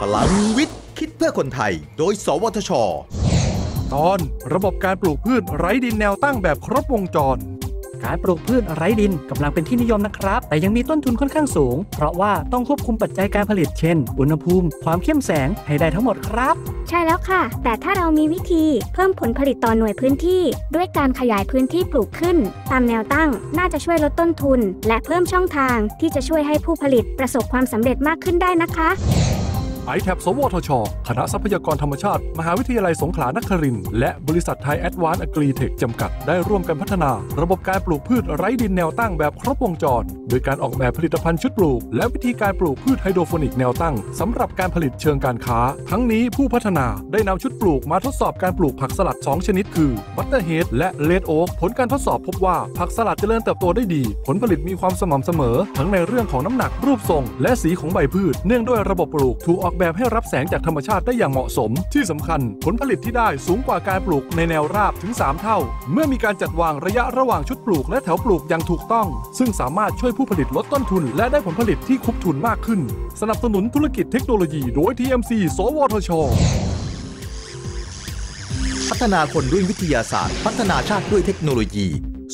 พลังวิทย์คิดเพื่อคนไทยโดยสวทช.ตอนระบบการปลูกพืชไร้ดินแนวตั้งแบบครบวงจรการปลูกพืชไร้ดินกำลังเป็นที่นิยมนะครับแต่ยังมีต้นทุนค่อนข้างสูงเพราะว่าต้องควบคุมปัจจัยการผลิตเช่นอุณหภูมิความเข้มแสงให้ได้ทั้งหมดครับใช่แล้วค่ะแต่ถ้าเรามีวิธีเพิ่มผลผลิตต่อหน่วยพื้นที่ด้วยการขยายพื้นที่ปลูกขึ้นตามแนวตั้งน่าจะช่วยลดต้นทุนและเพิ่มช่องทางที่จะช่วยให้ผู้ผลิตประสบความสำเร็จมากขึ้นได้นะคะITAB สวทช.คณะทรัพยากรธรรมชาติมหาวิทยาลัยสงขลานครินทร์และบริษัทไทยแอดวานซ์อากรีเทคจำกัดได้ร่วมกันพัฒนาระบบการปลูกพืชไร้ดินแนวตั้งแบบครบวงจรโดยการออกแบบผลิตภัณฑ์ชุดปลูกและวิธีการปลูกพืชไฮโดรโฟนิกแนวตั้งสำหรับการผลิตเชิงการค้าทั้งนี้ผู้พัฒนาได้นำชุดปลูกมาทดสอบการปลูกผักสลัด2ชนิดคือบัตเตอร์เฮดและเลดโอ๊กผลการทดสอบพบว่าผักสลัดเจริญเติบโตได้ดีผลผลิตมีความสม่ำเสมอทั้งในเรื่องของน้ำหนักรูปทรงและสีของใบพืชเนื่องด้วยระบบปลูกถูกออกแบบให้รับแสงจากธรรมชาติได้อย่างเหมาะสมที่สำคัญผลผลิตที่ได้สูงกว่าการปลูกในแนวราบถึง3เท่าเมื่อมีการจัดวางระยะระหว่างชุดปลูกและแถวปลูกอย่างถูกต้องซึ่งสามารถช่วยผู้ผลิตลดต้นทุนและได้ผลผลิตที่คุ้มทุนมากขึ้นสนับสนุนธุรกิจเทคโนโลยีโดย TMC สวทช.พัฒนาคนด้วยวิทยาศาสตร์พัฒนาชาติด้วยเทคโนโลยี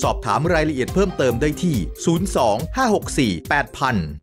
สอบถามรายละเอียดเพิ่มเติมได้ที่02 564 8000